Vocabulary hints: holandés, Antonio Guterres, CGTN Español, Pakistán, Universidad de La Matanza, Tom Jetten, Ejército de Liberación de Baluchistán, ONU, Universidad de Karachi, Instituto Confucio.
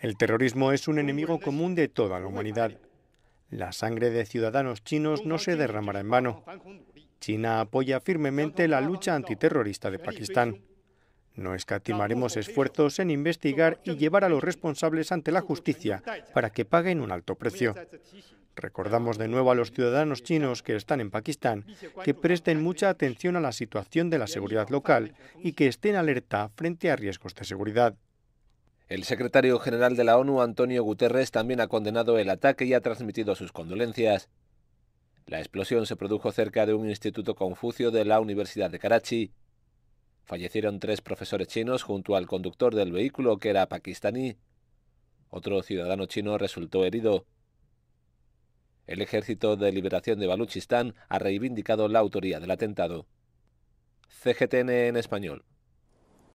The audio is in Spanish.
El terrorismo es un enemigo común de toda la humanidad. La sangre de ciudadanos chinos no se derramará en vano. China apoya firmemente la lucha antiterrorista de Pakistán. No escatimaremos esfuerzos en investigar y llevar a los responsables ante la justicia para que paguen un alto precio. Recordamos de nuevo a los ciudadanos chinos que están en Pakistán que presten mucha atención a la situación de la seguridad local y que estén alerta frente a riesgos de seguridad. El secretario general de la ONU, Antonio Guterres, también ha condenado el ataque y ha transmitido sus condolencias. La explosión se produjo cerca de un instituto confucio de la Universidad de Karachi. Fallecieron 3 profesores chinos junto al conductor del vehículo, que era pakistaní. Otro ciudadano chino resultó herido. El Ejército de Liberación de Baluchistán ha reivindicado la autoría del atentado. CGTN en español.